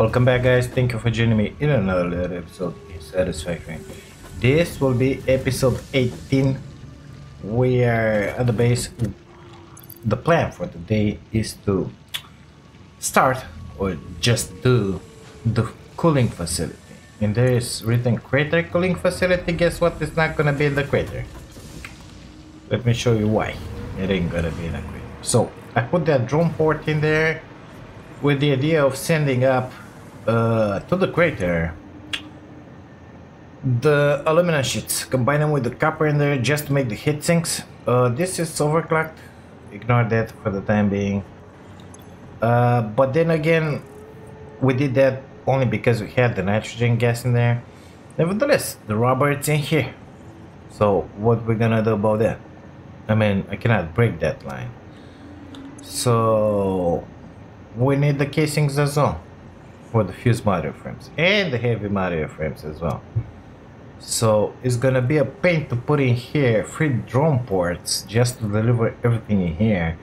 Welcome back, guys. Thank you for joining me in another episode in Satisfactory. This will be episode 18. We are at the base. The plan for today is to start or just do the cooling facility. And there is written crater cooling facility. Guess what? It's not gonna be the crater. Let me show you why it ain't gonna be the crater. So I put that drone port in there with the idea of sending up to the crater the aluminum sheets, combine them with the copper in there just to make the heat sinks. This is overclocked, ignore that for the time being, but then again we did that only because we had the nitrogen gas in there. Nevertheless, the rubber is in here, so what we're gonna do about that? I mean, I cannot break that line, so we need the casings as well for the fused material frames and the heavy material frames as well. So it's gonna be a pain to put in here 3 drone ports just to deliver everything in here,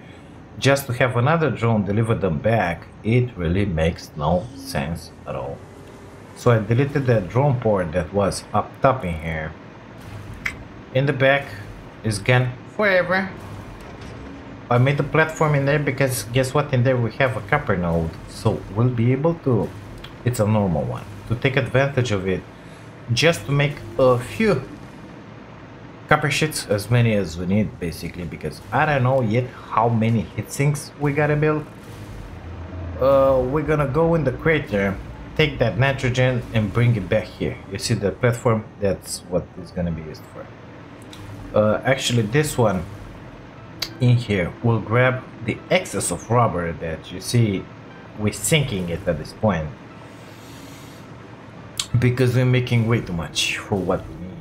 just to have another drone deliver them back. It really makes no sense at all. So I deleted that drone port that was up top in here. In the back is gone forever. I made the platform in there because guess what, in there we have a copper node, so we'll be able to, it's a normal one, to take advantage of it just to make a few copper sheets, as many as we need basically, because I don't know yet how many heat sinks we gotta build. We're gonna go in the crater, take that nitrogen and bring it back here. You see the platform, that's what it's gonna be used for. Actually this one in here we'll grab the excess of rubber that you see we're sinking it at this point, because we're making way too much for what we need.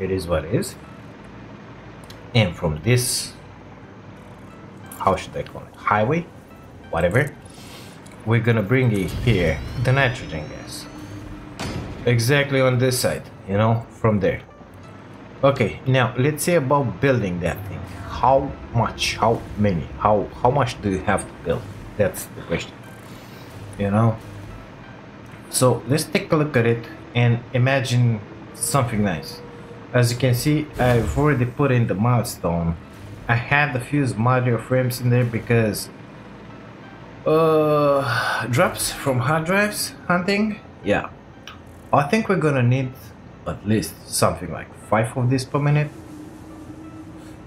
It is what it is. And from this, how should I call it, highway, whatever, we're gonna bring it here, the nitrogen gas, exactly on this side, you know, from there. Okay, now let's see about building that thing. How much, how many, how much do you have to build? That's the question, you know. So let's take a look at it and imagine something nice. As you can see, I've already put in the milestone. I had the fused modular frames in there because drops from hard drives hunting. Yeah, I think we're gonna need at least something like 5 of these per minute.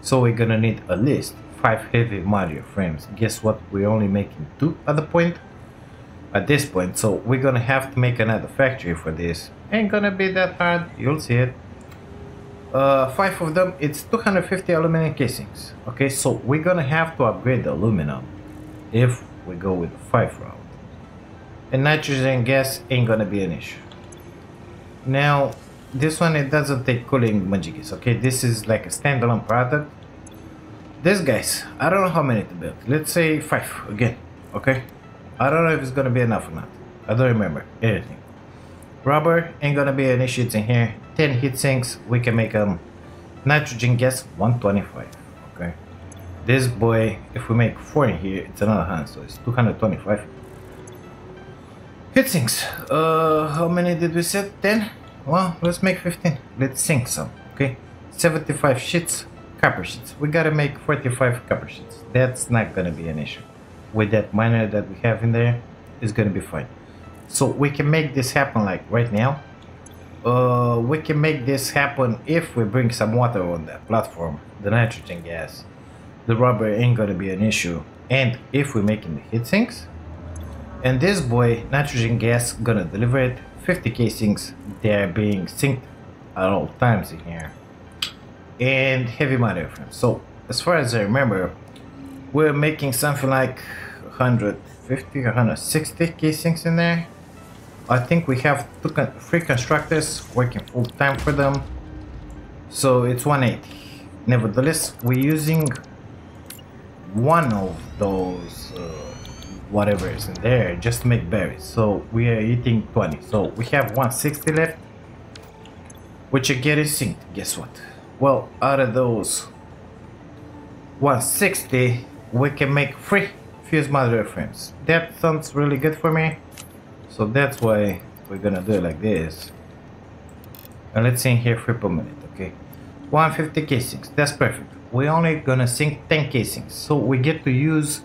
So we're gonna need at least 5 heavy material frames. Guess what? We're only making 2 at the point. At this point, so we're gonna have to make another factory for this. Ain't gonna be that hard. You'll see it. 5 of them. It's 250 aluminum casings. Okay, so we're gonna have to upgrade the aluminum if we go with the 5 route. And nitrogen gas ain't gonna be an issue. Now, this one, it doesn't take cooling magicus, okay? This is like a standalone product. These guys, I don't know how many to build. Let's say 5 again, okay? I don't know if it's gonna be enough or not. I don't remember anything. Rubber ain't gonna be an issue, it's in here. 10 heat sinks, we can make them. Nitrogen gas, 125, okay? This boy, if we make 4 in here, it's another hand, so it's 225. Heat sinks, how many did we set? 10? Well, let's make 15. Let's sink some, okay? 75 sheets, copper sheets. We gotta make 45 copper sheets. That's not gonna be an issue. With that miner that we have in there, it's gonna be fine. So we can make this happen like right now. We can make this happen if we bring some water on that platform, the nitrogen gas. The rubber ain't gonna be an issue. And if we're making the heat sinks, and this boy, nitrogen gas, gonna deliver it. 50 casings, they're being synced at all times in here, and heavy material frames. So as far as I remember, we're making something like 150 160 casings in there. I think we have 3 constructors working full time for them, so it's 180. Nevertheless, we're using one of those whatever is in there just to make berries, so we are eating 20, so we have 160 left, which again is synced. Guess what? Well, out of those 160 we can make 3 fused material frames. That sounds really good for me, So that's why we're gonna do it like this. And let's sing here 3 per minute, okay? 150 casings, that's perfect. We're only gonna sing 10 casings, so we get to use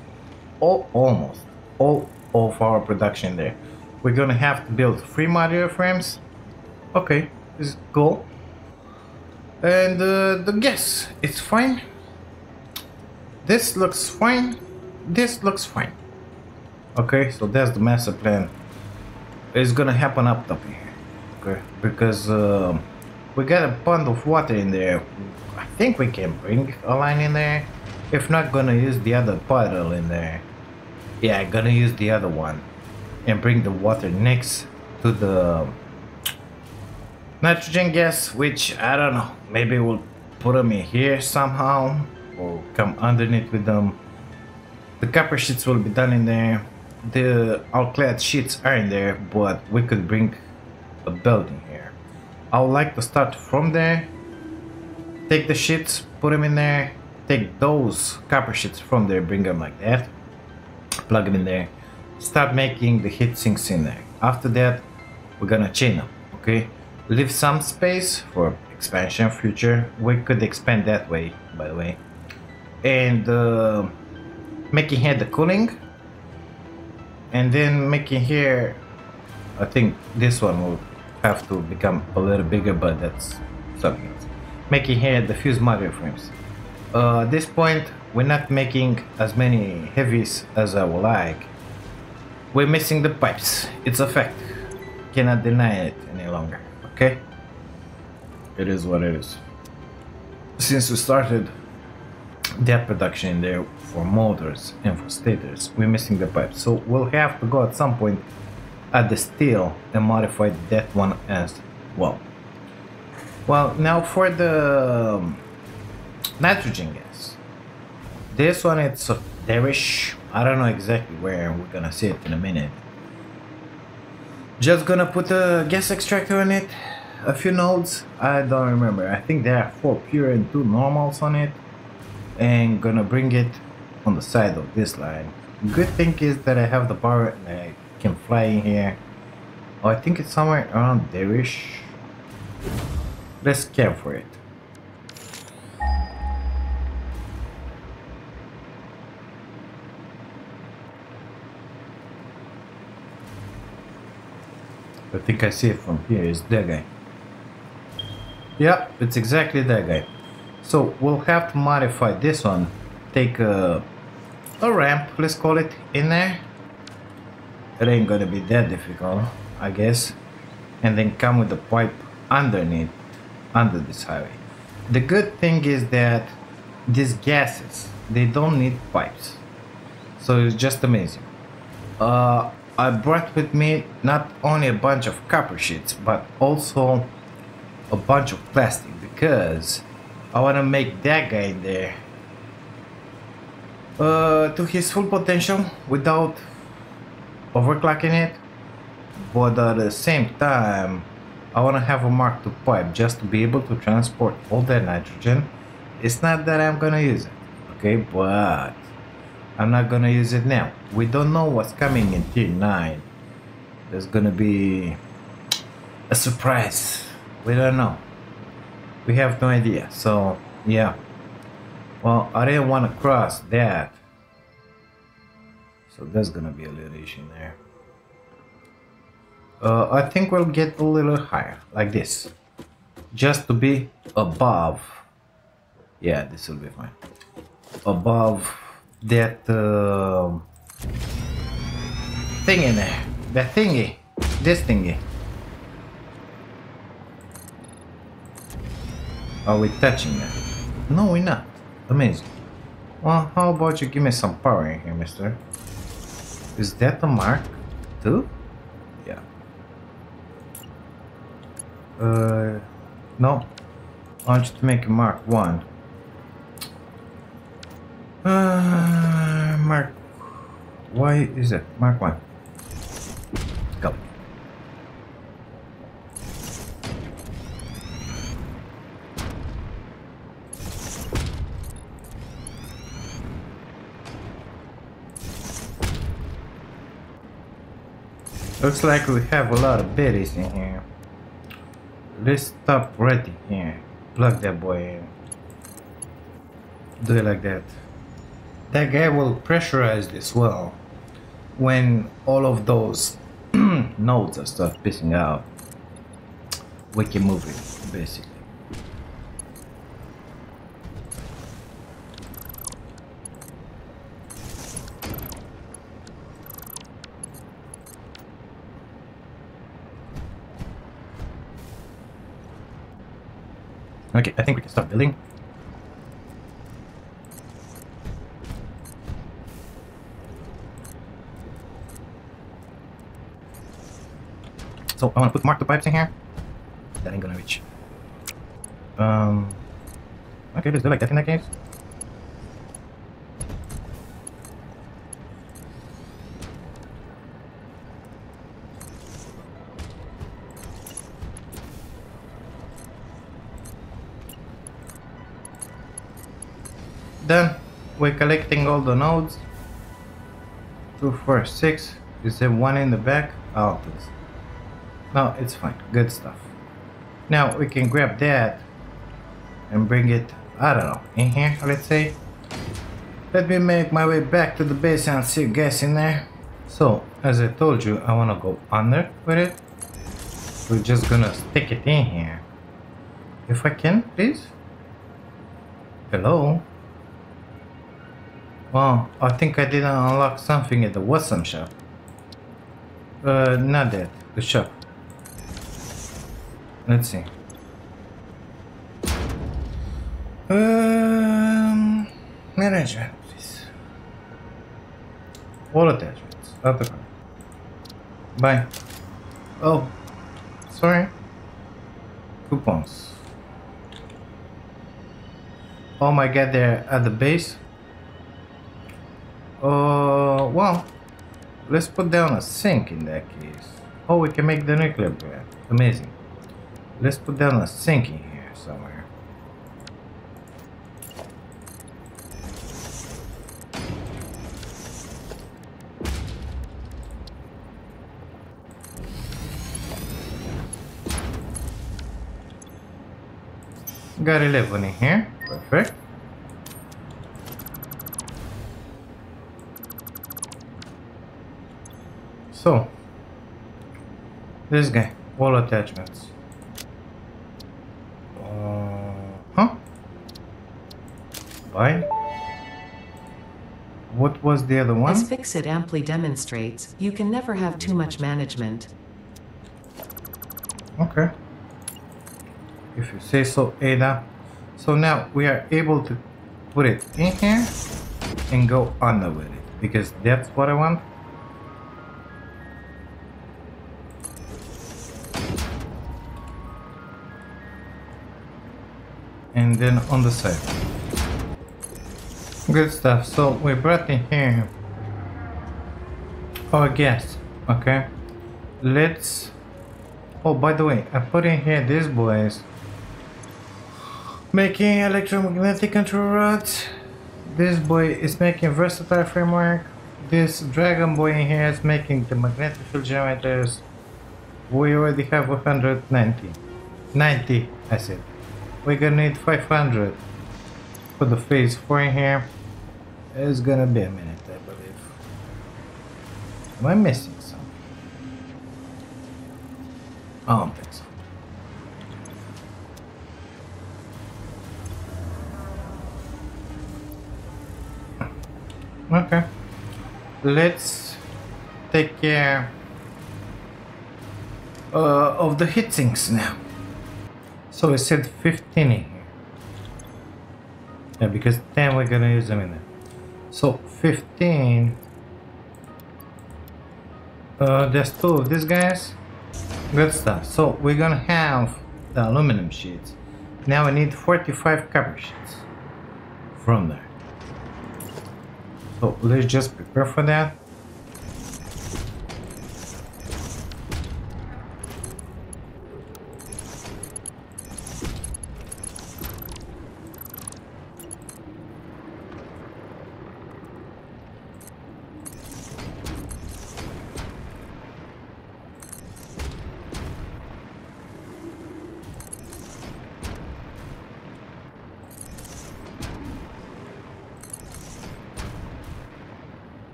almost all of our production there. We're gonna have to build 3 material frames. Okay, this is cool. And the gas, it's fine. This looks fine. This looks fine. Okay, so that's the master plan. It's gonna happen up top here, okay? Because we got a pond of water in there. I think we can bring a line in there. If not, gonna use the other puddle in there. Yeah, gonna use the other one and bring the water next to the nitrogen gas, which I don't know, maybe we'll put them in here somehow or come underneath with them. The copper sheets will be done in there. The outlet sheets are in there, but we could bring a building here. I would like to start from there, take the sheets, put them in there, take those copper sheets from there, bring them like that, plug them in there, start making the heat sinks in there. After that, we're gonna chain them, okay? Leave some space for expansion future. We could expand that way, by the way. And making here the cooling. And then making here, I think this one will have to become a little bigger, but that's something else. Making here the fused material frames. At this point, we're not making as many heavies as I would like. We're missing the pipes. It's a fact. Cannot deny it any longer. Okay? It is what it is. Since we started that production in there for motors and for stators, we're missing the pipes, so we'll have to go at some point at the steel and modify that one as well. Well, now for the nitrogen gas, this one, it's a derish. I don't know exactly where, we're gonna see it in a minute. Just gonna put a gas extractor on it, a few nodes, I don't remember, I think there are 4 pure and 2 normals on it, and gonna bring it on the side of this line. Good thing is that I have the power and I can fly in here. Oh, I think it's somewhere around there-ish. Let's camp for it. I think I see it from here, it's that guy. Yeah, it's exactly that guy. So we'll have to modify this one, take a ramp, let's call it, in there. It ain't gonna be that difficult, I guess. And then come with the pipe underneath, under this highway. The good thing is that these gases, they don't need pipes. So it's just amazing. I brought with me not only a bunch of copper sheets, but also a bunch of plastic, because I want to make that guy in there to his full potential without overclocking it, but at the same time I want to have a Mark II pipe just to be able to transport all that nitrogen. It's not that I'm gonna use it, okay, but I'm not gonna use it now. We don't know what's coming in tier 9. There's gonna be a surprise. We don't know. We have no idea, so yeah. Well, I didn't want to cross that, so there's gonna be a little issue in there. I think we'll get a little higher, like this, just to be above. Yeah, this will be fine. Above that thing in there, that thingy, this thingy. Are we touching that? No, we're not. Amazing. Well, how about you give me some power in here, mister? Is that a Mark II? Yeah. No. I want you to make a Mark I. Mark. Why is it Mark I? Go. Looks like we have a lot of berries in here. Let's stop right in here. Plug that boy in. Do it like that. That guy will pressurize this well when all of those nodes start pissing out. We can move it, basically. Okay, I think we can start building. So I want to mark the pipes in here. That ain't gonna reach. Okay, let's do it like that in that case. Then we're collecting all the nodes. 2, 4, 6. Is there one in the back? Oh, please. No, it's fine. Good stuff. Now we can grab that and bring it, I don't know, in here, let's say. Let me make my way back to the base and see you guys in there. So, as I told you, I want to go under with it. We're just gonna stick it in here. If I can, please? Hello? Oh, I think I didn't unlock something at the Watsam shop. Not that. The shop. Let's see. Management, please. All attachments. Up and bye. Oh, sorry. Coupons. Oh my God, they're at the base. Well, let's put down a sink in that case. Oh, we can make the nuclear bread. Amazing. Let's put down a sink in here somewhere. Got 11 in here. Perfect. So, this guy, all attachments. What was the other one? As Fixit amply demonstrates, you can never have too much management. Okay. If you say so, Ada. So now we are able to put it in here and go under with it, because that's what I want. And then on the side. Good stuff. So we brought in here our gas. Okay, let's, oh, by the way, I put in here these boys making electromagnetic control rods. This boy is making versatile framework. This dragon boy in here is making the magnetic field generators. We already have 190, I said. We're gonna need 500. Put the phase 4 in here. It's gonna be a minute, I believe. Am I missing something? I don't think so. Okay. Let's take care of the heat sinks now. So it said 15 in here. Yeah, because 10 we're gonna use them in there. So 15. There's 2 of these guys. Good stuff. So we're gonna have the aluminum sheets. Now we need 45 copper sheets from there. So let's just prepare for that.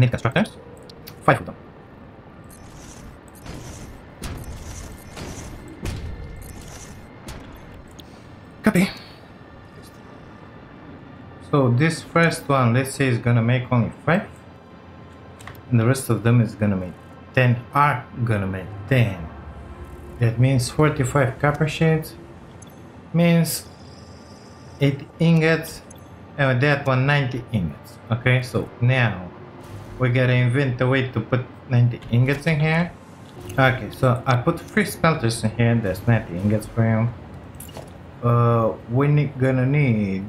We need constructors. 5 of them. Copy. So this first one, let's say, is gonna make only 5. And the rest of them is gonna make 10, are gonna make 10. That means 45 copper shades, means 8 ingots, and with that 190 ingots. Okay, so now we gotta invent a way to put 90 ingots in here. Okay, so I put 3 smelters in here, that's 90 ingots for him. We're gonna need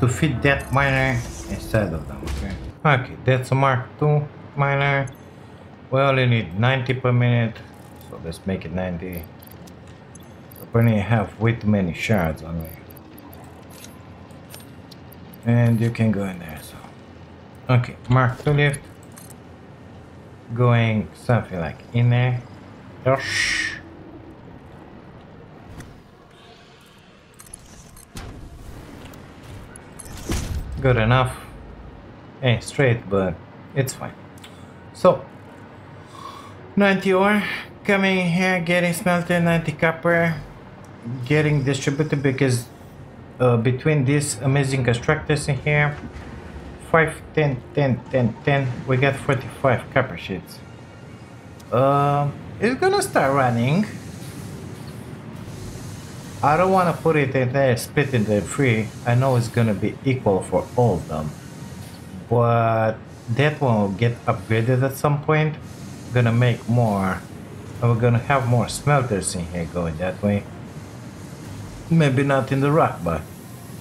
to fit that miner inside of them, okay? Okay, that's a Mark II miner. We only need 90 per minute, so let's make it 90. We only have way too many shards on me. And you can go in there, so. Okay, Mark II lift. Going something like in there. Good enough. Ain't straight, but it's fine. So 90 ore coming in here, getting smelted, 90 copper getting distributed, because between these amazing constructors in here, 5 10 10 10 10, we got 45 copper sheets. It's gonna start running. I don't want to put it in there split in the free. I know it's gonna be equal for all of them, but that one will get upgraded at some point. Gonna make more, and we're gonna have more smelters in here going that way. Maybe not in the rock, but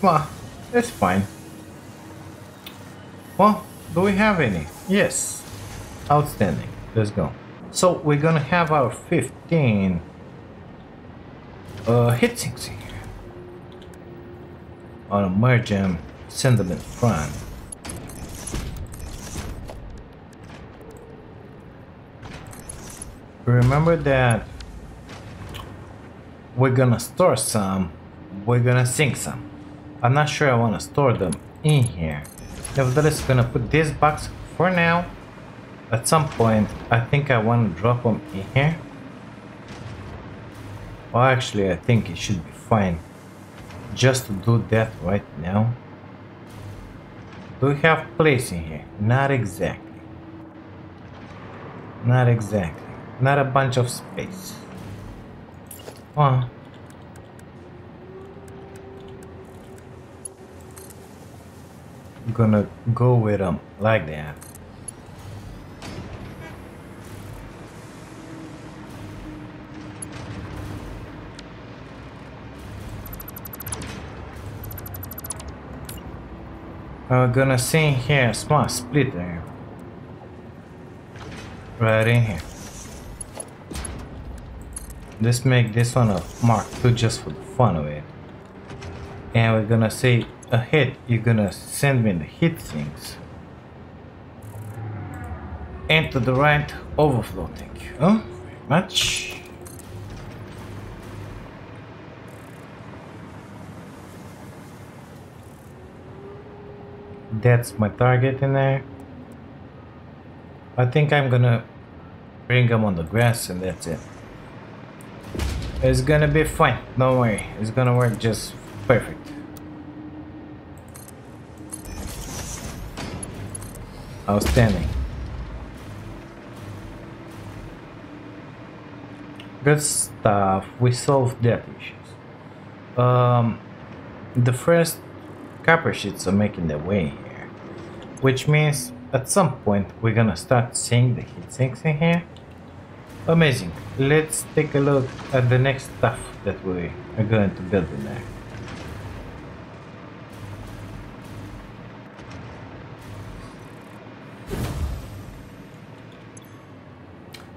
well, it's fine. Well, do we have any? Yes, outstanding. Let's go. So we're gonna have our 15 hit sinks in here. I'll merge them, send them in front. Remember that we're gonna store some, we're gonna sink some. I'm not sure I want to store them in here. Nevertheless, I'm gonna put this box for now. At some point, I think I want to drop them in here. Well, actually, I think it should be fine just to do that right now. Do we have place in here? Not exactly. Not exactly. Not a bunch of space. Well, I'm gonna go with them like that. I'm gonna see here a small splitter right in here. Let's make this one a Mark II just for the fun of it. And we're gonna say ahead, you're gonna send me the hit things. And to the right, overflow, thank you very much. That's my target in there. I think I'm gonna bring them on the grass and that's it. It's gonna be fine, don't worry, it's gonna work just perfect. Outstanding. Good stuff, we solved that issues. The first copper sheets are making their way here, which means at some point we're gonna start seeing the heat sinks in here. Amazing. Let's take a look at the next stuff that we are going to build in there.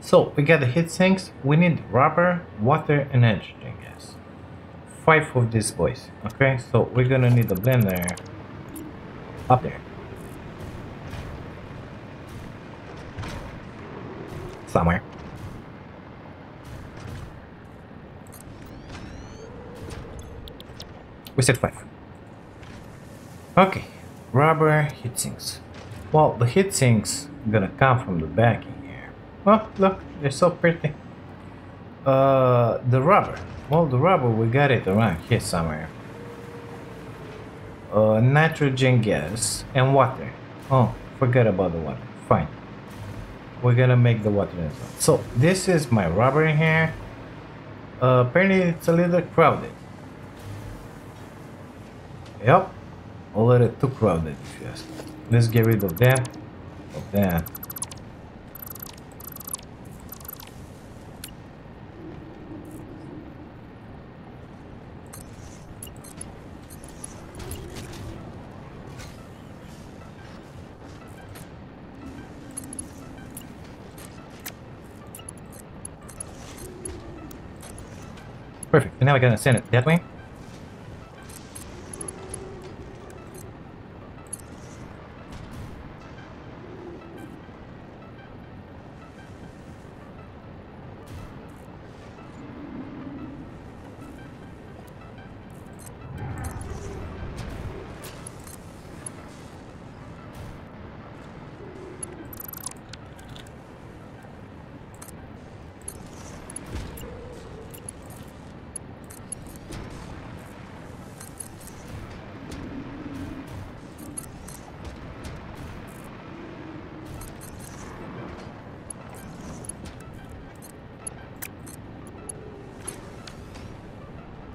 So we got the heat sinks. We need rubber, water, and nitrogen gas. 5 of these boys. Okay, so we're gonna need a blender up there somewhere. We said 5. Okay, rubber heat sinks. Well, the heat sinks I'm gonna come from the back in here. Well, look, they're so pretty. The rubber. Well, the rubber, we got it around here somewhere. Nitrogen gas and water. Oh, forget about the water. Fine. We're gonna make the water as well. So, this is my rubber in here. Apparently, it's a little crowded. Yep. A little too crowded, if you ask me. Let's get rid of that. Of that. Perfect. And now we're gonna send it that way.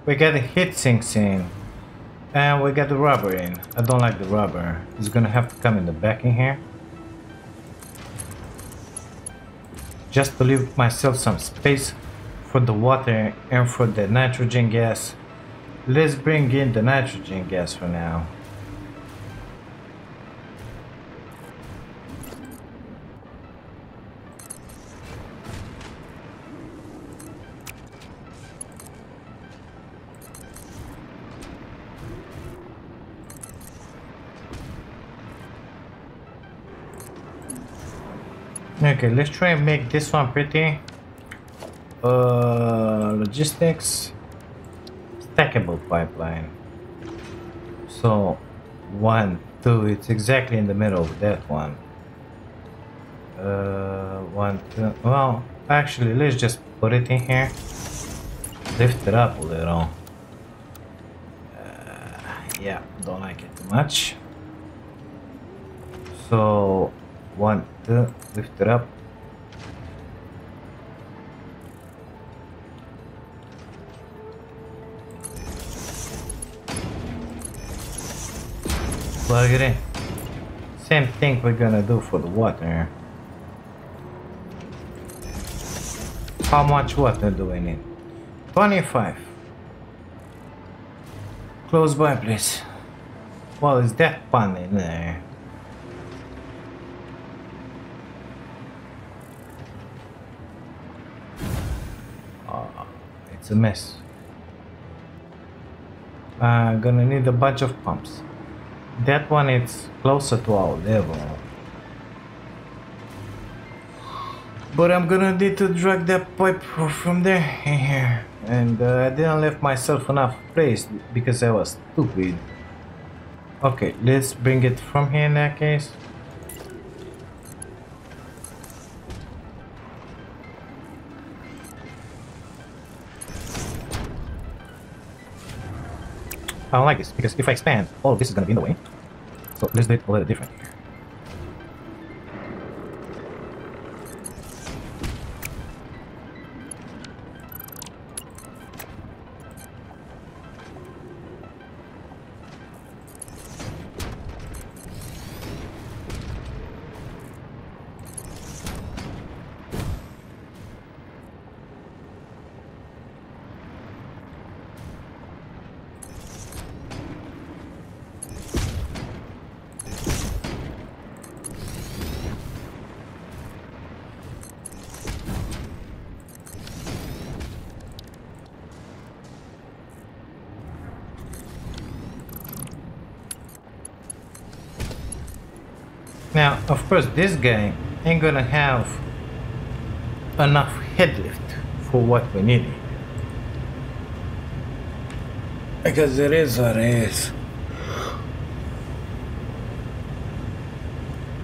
We got the heat sinks in, and we got the rubber in. I don't like the rubber. It's gonna have to come in the back in here. Just to leave myself some space for the water and for the nitrogen gas. Let's bring in the nitrogen gas for now. Okay, let's try and make this one pretty. Logistics. Stackable pipeline. So, 1, 2, it's exactly in the middle of that one. 1, 2, well, actually, let's just put it in here. Lift it up a little. Yeah, don't like it too much. So, 1, 2, lift it up. Plug it in. Same thing we're gonna do for the water. How much water do we need? 25. Close by, please. Well, is that pond in there? It's a mess. I'm gonna need a bunch of pumps. That one is closer to our level. But I'm gonna need to drag that pipe from there in here. And I didn't leave myself enough place because I was stupid. Okay, let's bring it from here in that case. I don't like this, because if I expand, all of this is gonna be in the way. So let's do it a little different here. Now, of course, this guy ain't gonna have enough head lift for what we need. Because it is what it is.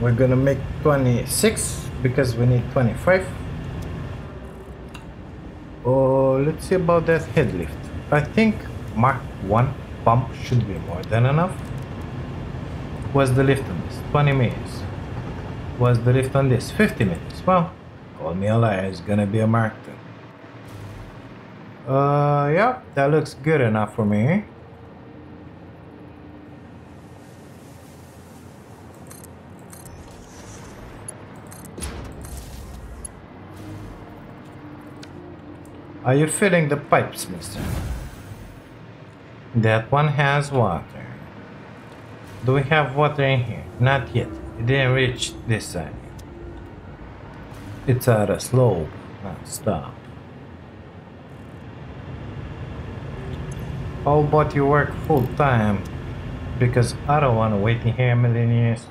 We're gonna make 26 because we need 25. Oh, let's see about that head lift. I think Mark 1 pump should be more than enough. What's the lift on this? 20 minutes. What's the lift on this? 50 minutes. Well, call me a liar, it's gonna be a Mark 2. Yeah, that looks good enough for me. Are you filling the pipes, mister? That one has water. Do we have water in here? Not yet. It didn't reach this side. It's at a slope, not stop. How about you work full time? Because I don't want to wait in here a million years.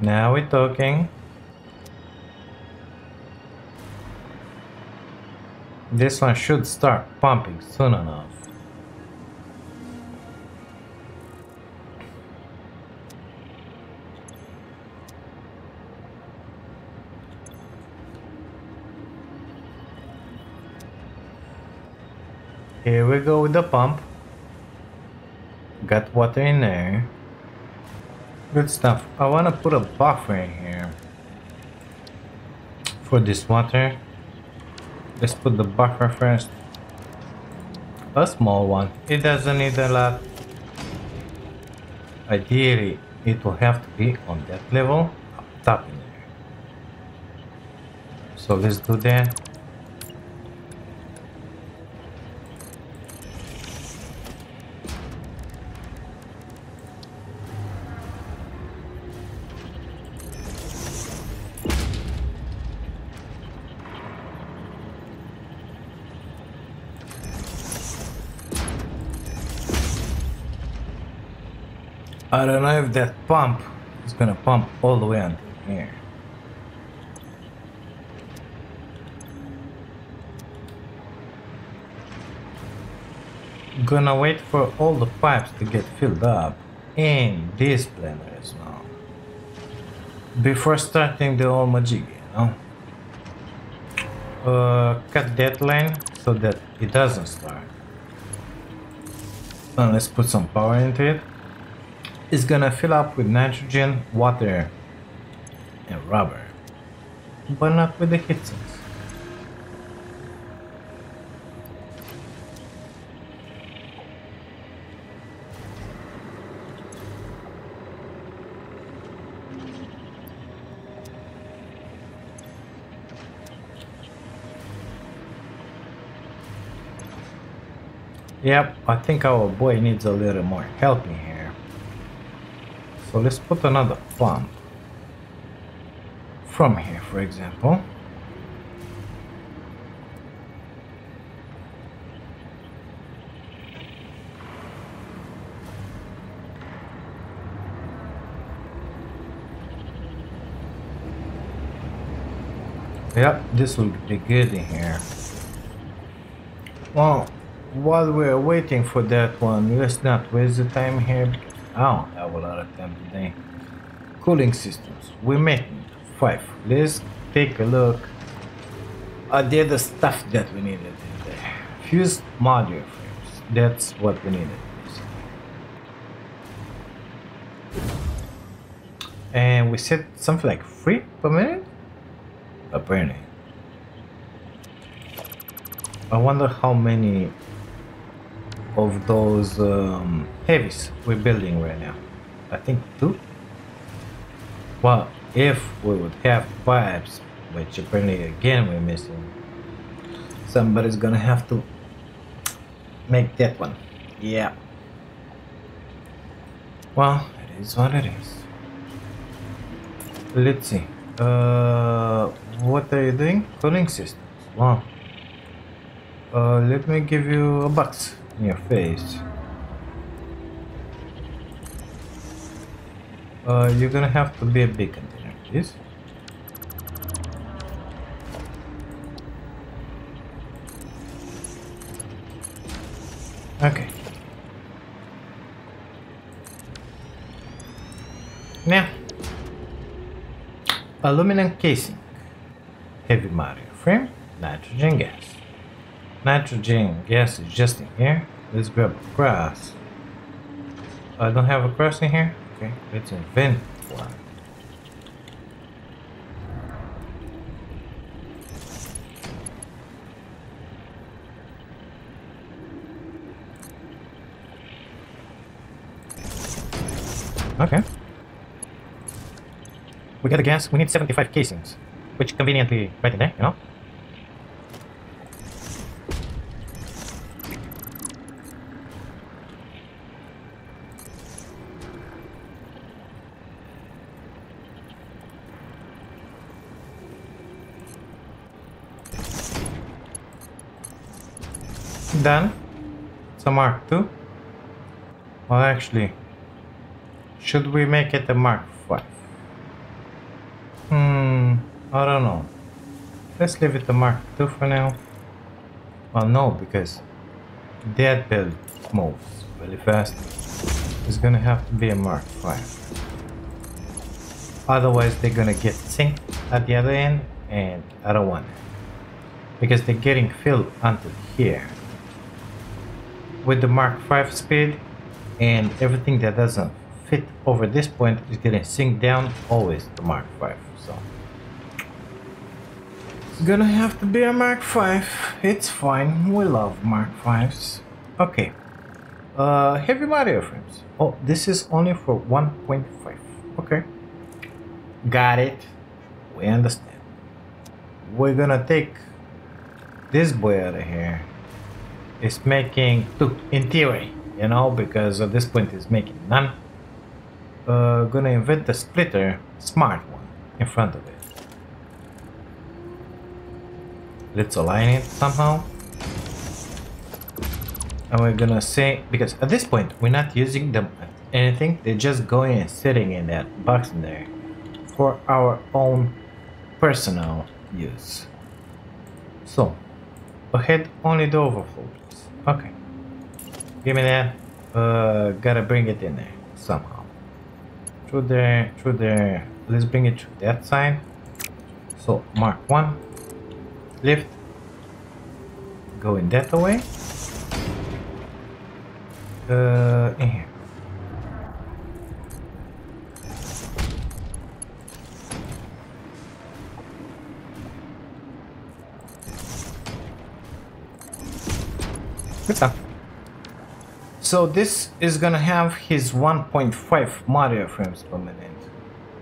Now we're talking. This one should start pumping soon enough. Here we go with the pump. Got water in there. Good stuff. I want to put a buffer in here for this water. Let's put the buffer first. A small one. It doesn't need a lot. Ideally, it will have to be on that level up top in there. So let's do that. I don't know if that pump is gonna pump all the way until here. Gonna wait for all the pipes to get filled up in these planners now before starting the whole majig, you know? Cut that line so that it doesn't start. And let's put some power into it. It's gonna fill up with nitrogen, water, and rubber, but not with the heat sinks. Yep, I think our boy needs a little more help in here. So let's put another pump from here, for example. Yep, this will be good in here. Well, while we're waiting for that one, let's not waste the time here. Oh, I have a lot of time today. Cooling systems. We're making 5. Let's take a look at the other stuff that we needed in there. Fuse module frames. That's what we needed. And we set something like 3 per minute? Apparently. I wonder how many of those heavies we're building right now. I think 2. Well, if we would have pipes, which apparently again we're missing, somebody's gonna have to make that one. Yeah. Well, it is what it is. Let's see. What are you doing? Cooling systems. Wow. Let me give you a box. In your face. You're gonna have to be a big container, please. Okay. Now, aluminum casing, heavy material frame, nitrogen gas. Nitrogen gas is just in here. Let's grab a cross. I don't have a cross in here. Okay, let's invent one. Okay. We got a gas. We need 75 casings, which conveniently right in there, you know? Done. It's a Mark II. Well, actually, should we make it a Mark V? I don't know. Let's leave it a Mark II for now. Well, no, because that build moves really fast. It's gonna have to be a Mark V. Otherwise, they're gonna get synced at the other end, and I don't want it. Because they're getting filled until here. With the Mark V speed and everything that doesn't fit over this point is getting synced down always to Mark V. So it's gonna have to be a Mark V. It's fine. We love Mark Vs. Okay. Heavy Mario frames. Oh, this is only for 1.5. Okay. Got it. We understand. We're gonna take this boy out of here. It's making two in theory, you know, because at this point it's making none. Gonna invent a splitter, smart one, in front of it. Let's align it somehow. And we're gonna say, because at this point we're not using them at anything, they're just going and sitting in that box in there for our own personal use. So, ahead only the overflow. Okay, give me that. Gotta bring it in there somehow. Through there, through there. Let's bring it to that side. So Mark 1, lift, go in that way. In here. Good stuff. So this is gonna have his 1.5 Mario frames per minute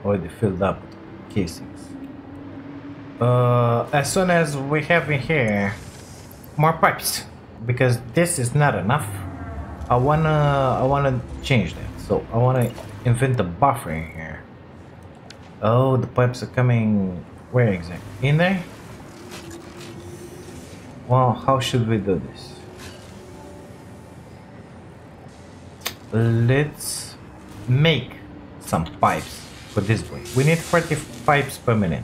already filled up casings. As soon as we have in here more pipes, because this is not enough, I wanna change that. So I wanna invent a buffer in here. Oh, the pipes are coming where exactly? In there? Wow, how should we do this? Let's make some pipes for this way. We need 40 pipes per minute.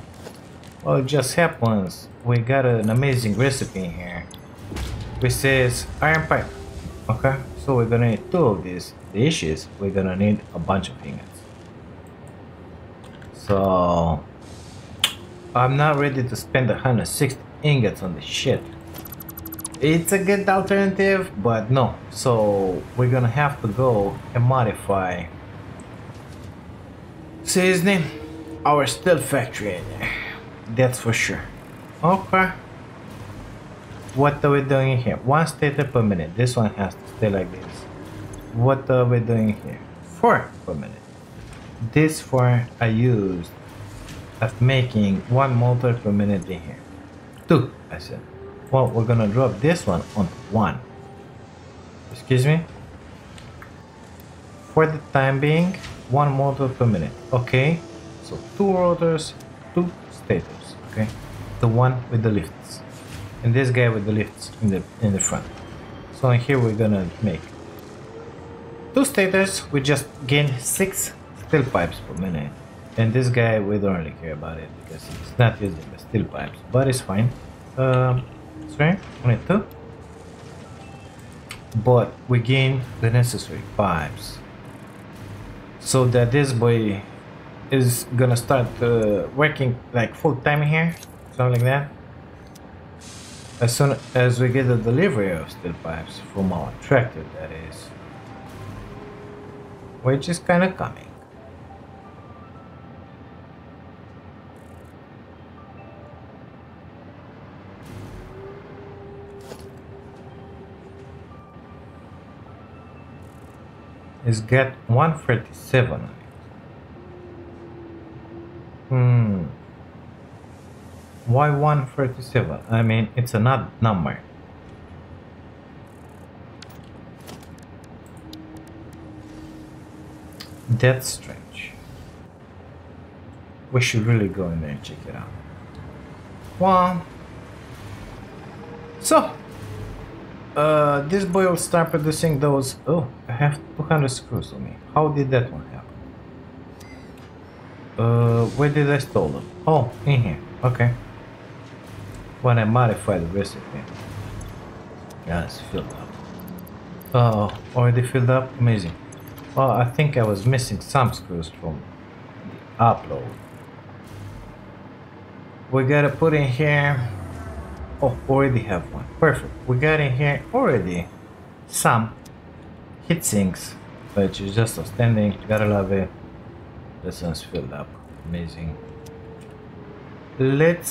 Well, it just happens we got an amazing recipe in here, which says iron pipe. Okay, so we're gonna need two of these. The issue is we're gonna need a bunch of ingots. So I'm not ready to spend 160 ingots on this shit. It's a good alternative, but no. So we're gonna have to go and modify, say his name, our steel factory in there. That's for sure. Okay, what are we doing here? One stator per minute. This one has to stay like this. What are we doing here? 4 per minute. This 4 I used of making 1 motor per minute in here. 2, I said. Well, we're gonna drop this one on 1. Excuse me. For the time being, 1 motor per minute. Okay, so 2 rotors, 2 stators. Okay, the one with the lifts, and this guy with the lifts in the front. So in here we're gonna make 2 stators. We just gained 6 steel pipes per minute, and this guy we don't really care about it because it's not using the steel pipes, but it's fine. Sorry, only 2. but we gain the necessary vibes, so that this boy is gonna start working like full time here, something like that, as soon as we get the delivery of steel pipes from our tractor, that is, which is kind of coming. It's got 137 on it. Why 137? I mean, it's an odd number. That's strange. We should really go in there and check it out. Well, so this boy will start producing those. Oh, I have 200 screws on me. How did that one happen? Where did I steal them? Oh, in here. Okay. When I modify the recipe. Yeah, it's filled up. Oh, already filled up? Amazing. Well, I think I was missing some screws from the upload. We gotta put in here. Oh, already have one. Perfect. We got in here already some heat sinks, which is just outstanding. Gotta love it. This one's filled up. Amazing. Let's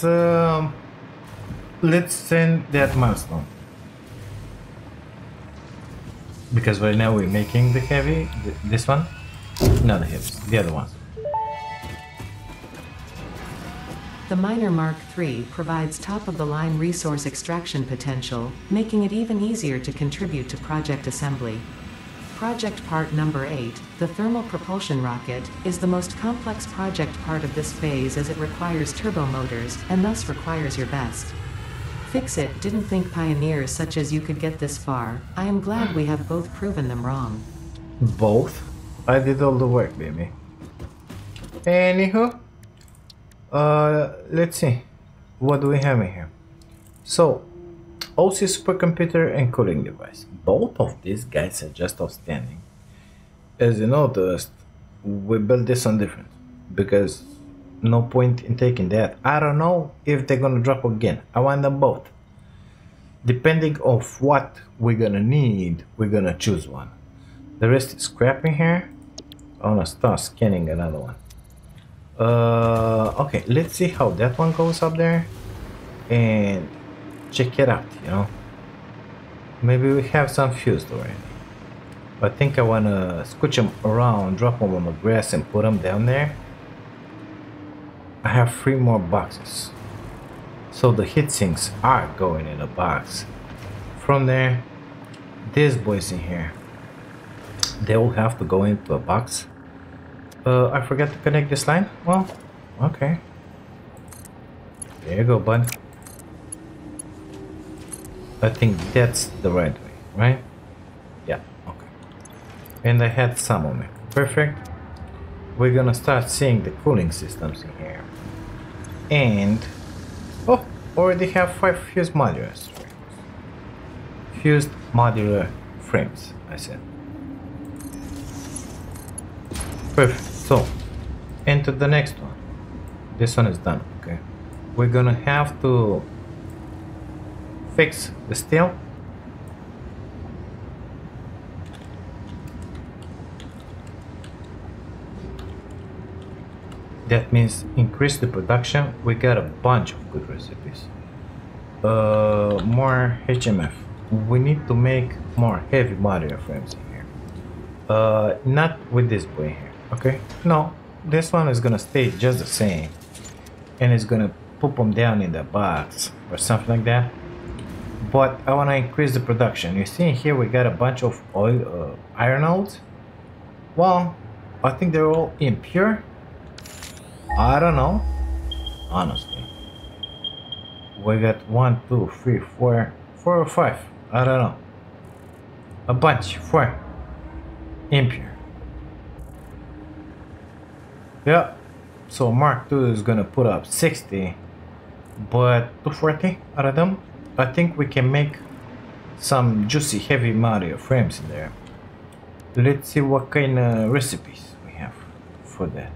send that milestone, because right now we're making the heavy. This one, not the heavy, the other one. The Miner Mark III provides top-of-the-line resource extraction potential, making it even easier to contribute to project assembly. Project part number 8, the thermal propulsion rocket, is the most complex project part of this phase, as it requires turbo motors and thus requires your best. Fixit didn't think pioneers such as you could get this far. I am glad we have both proven them wrong. Both? I did all the work, baby. Anywho. Let's see what do we have in here. So, OC supercomputer and cooling device. Both of these guys are just outstanding. As you noticed, we built this on different, because no point in taking that. I don't know if they're gonna drop again. I want them both. Depending on what we're gonna need, we're gonna choose one. The rest is scrap in here. I wanna start scanning another one. Okay, let's see how that one goes up there and check it out, you know. Maybe we have some fused already. I think I want to scooch them around, drop them on the grass and put them down there. I have 3 more boxes. So the heat sinks are going in a box. From there, these boys in here, they will have to go into a box. I forgot to connect this line. Well, okay. There you go, bud. I think that's the right way, right? Yeah, okay. And I had some on it. Perfect. We're gonna start seeing the cooling systems in here. And... oh, already have 5 fused modular frames. Fused modular frames, I said. Perfect. So, enter the next one. This one is done, okay. We're gonna have to fix the steel. That means increase the production. We got a bunch of good recipes. More HMF. We need to make more heavy modular frames in here. Not with this boy here. Okay, no, this one is gonna stay just the same, and it's gonna put them down in the box or something like that. But I want to increase the production. You see here we got a bunch of oil, iron nodes. Well, I think they're all impure. I don't know, honestly. We got 1, 2, 3, 4, 5. I don't know, a bunch. 4 impure. Yeah, so Mark II is gonna put up 60, but 240 out of them. I think we can make some juicy heavy Mario frames in there. Let's see what kind of recipes we have for that.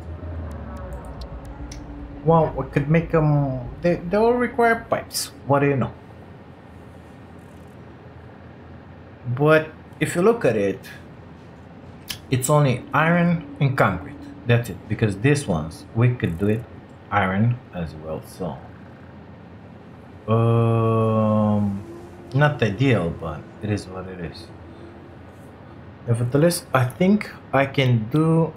Well, we could make them, they all require pipes, what do you know? But if you look at it, it's only iron and concrete, that's it, because these ones, we could do it iron as well, so... not ideal, but it is what it is. Nevertheless, I think I can do...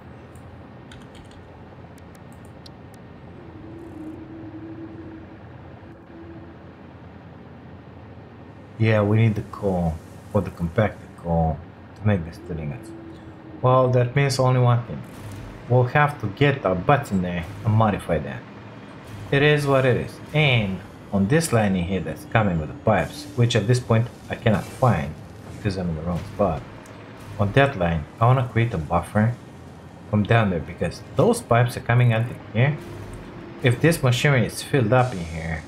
Yeah, we need the coal, or the compacted coal, to make the steel ingots. Well, that means only one thing. We'll have to get our butts in there and modify that. It is what it is. And on this line in here that's coming with the pipes, which at this point I cannot find because I'm in the wrong spot. On that line, I want to create a buffer from down there because those pipes are coming out in here. If this machinery is filled up in here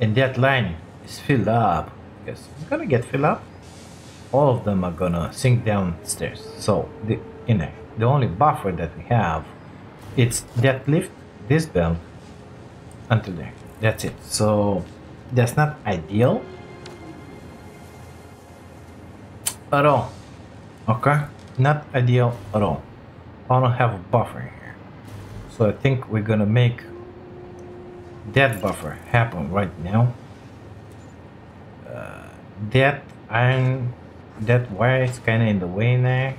and that line is filled up, because it's gonna get filled up, all of them are gonna sink downstairs. So the only buffer that we have, it's that lift, this belt, until there. That's it. So that's not ideal at all. Okay, not ideal at all. I don't have a buffer here, so I think we're gonna make that buffer happen right now. That iron, that wire is kind of in the way now,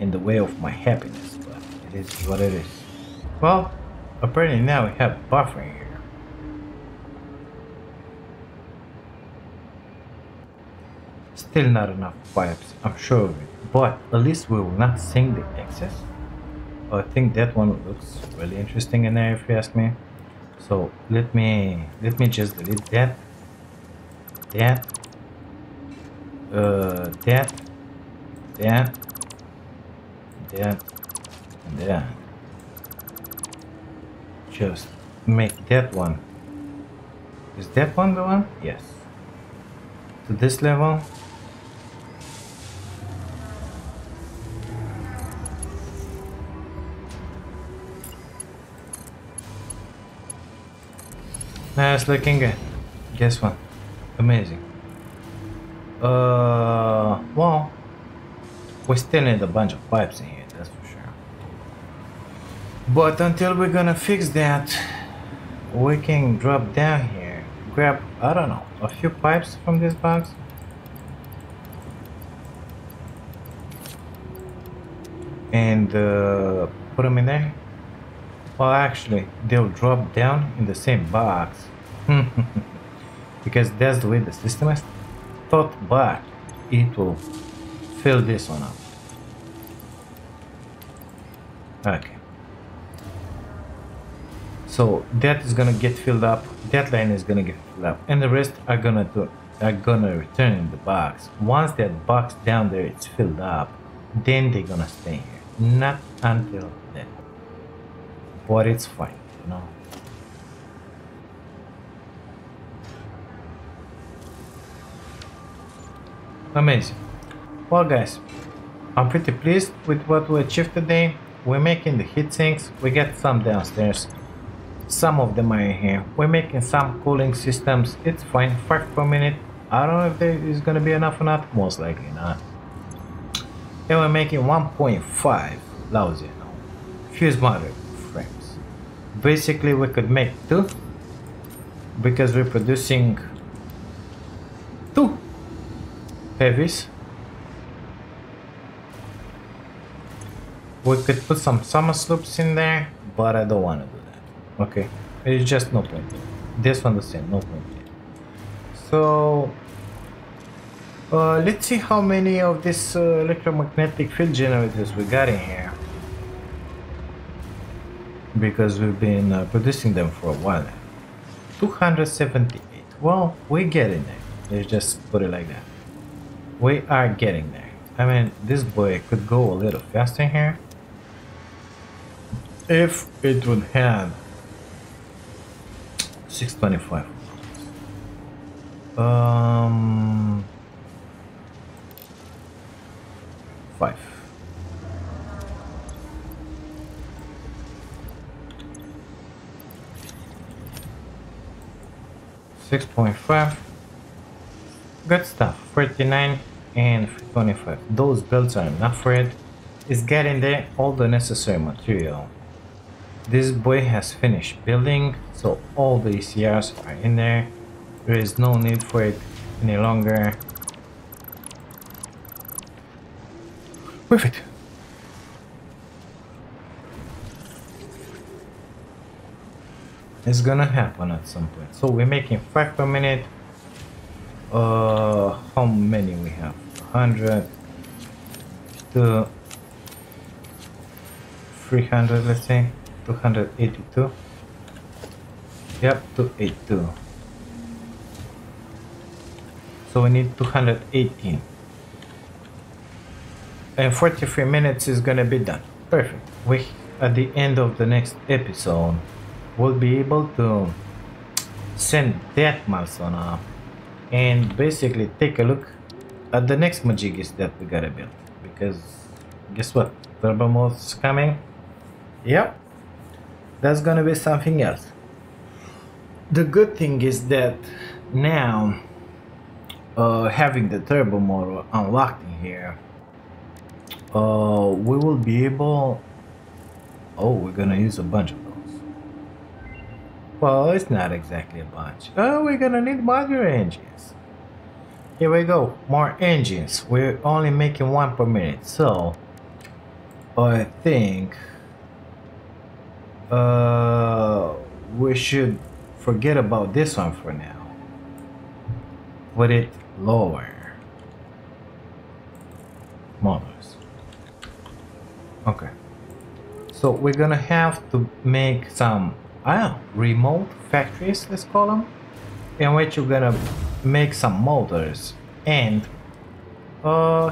in the way of my happiness, but it is what it is. Well, apparently now we have buffer here. Still not enough pipes, I'm sure of it, but at least we will not sink the excess. I think that one looks really interesting in there, if you ask me. So let me just delete that, that, and that. Just make that one. Is that one the one? Yes. To this level. Nice looking good. Guess what? Amazing. Well, we still need a bunch of pipes in here, that's for sure. But until we're gonna fix that, we can drop down here, grab, I don't know, a few pipes from this box. And put them in there. Well, actually, they'll drop down in the same box. Because that's the way the system is thought, but it will fill this one up. Okay. So that is gonna get filled up, that line is gonna get filled up, and the rest are gonna return in the box. Once that box down there is filled up, then they're gonna stay here. Not until then. But it's fine, you know. Amazing. Well guys, I'm pretty pleased with what we achieved today. We're making the heat sinks, we get some downstairs, some of them are in here. We're making some cooling systems, it's fine, 5 per minute. I don't know if there is gonna be enough or not, most likely not. Then we're making 1.5 lousy, now fuse moderate frames. Basically we could make 2 because we're producing 2 heavies. We could put some summer slopes in there, but I don't want to do that. Okay, it's just no point. This one the same, no point. So let's see how many of these electromagnetic field generators we got in here, because we've been producing them for a while now. 278. Well, we're getting there. Let's just put it like that. We are getting there. I mean, this boy could go a little faster here. If it would have 625. 5. $6.5. Good stuff. 39 and 25. Those belts are enough for it. It's getting there all the necessary material. This boy has finished building, so all the ECRs are in there. There is no need for it any longer. Perfect. It's gonna happen at some point. So we're making 5 per minute. How many we have? 100 to 300, let's say. 282. Yep, 282. So we need 218. And 43 minutes is gonna be done. Perfect. We, at the end of the next episode, we'll be able to send that milestone up and basically take a look at the next Majigis that we gotta build, because guess what, turbo mode's coming. Yep, that's gonna be something else. The good thing is that now having the turbo mode unlocked in here, we will be able, oh, we're gonna use a bunch of, well, it's not exactly a bunch. Oh, we're gonna need modular engines. Here we go, more engines. We're only making 1 per minute, so I think we should forget about this one for now. Put it lower. Models. Okay. So we're gonna have to make some remote factories, let's call them, in which you're gonna make some motors and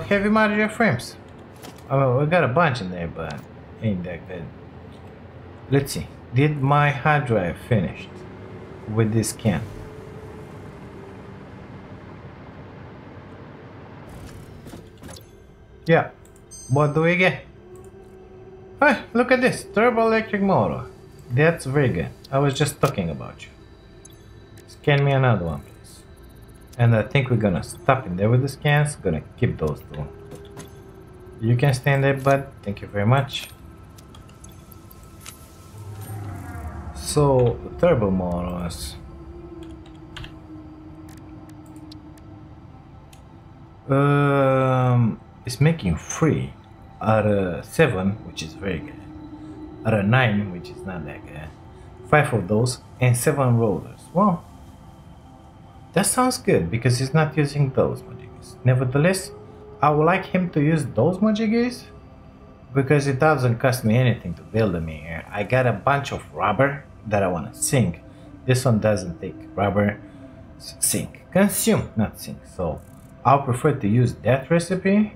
heavy modular frames. I mean, we got a bunch in there, but ain't that good. Let's see, did my hard drive finish with this can? Yeah, what do we get? Ah, look at this, turbo electric motor. That's very good. I was just talking about you. Scan me another one, please. And I think we're gonna stop in there with the scans. Gonna keep those 2. You can stand there, bud. Thank you very much. So, turbo motors. It's making 3 out of 7, which is very good. Out of 9, which is not that good. 5 of those and 7 rollers. Well, that sounds good because he's not using those Majigis. Nevertheless, I would like him to use those Majigis because it doesn't cost me anything to build them here. I got a bunch of rubber that I want to sink. This one doesn't take rubber, sink, consume, not sink. So I'll prefer to use that recipe.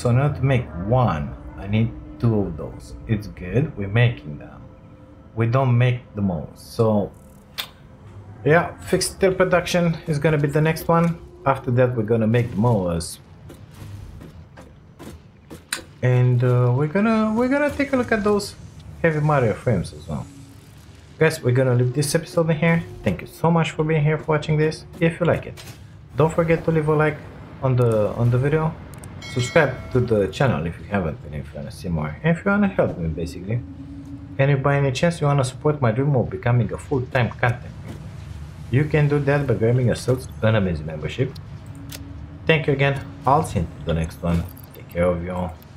So now to make 1. I need 2 of those. It's good. We're making them. We don't make the most. So yeah, fixed steel production is gonna be the next one. After that, we're gonna make the mowers, and we're gonna take a look at those heavy Mario frames as well. Guys, we're gonna leave this episode in here. Thank you so much for being here, for watching this. If you like it, don't forget to leave a like on the video. Subscribe to the channel if you haven't been, if you want to see more, and if you want to help me basically, and if by any chance you want to support my dream of becoming a full-time content creator, you can do that by grabbing yourselves an amazing membership. Thank you again, I'll see you in the next one. Take care of you all.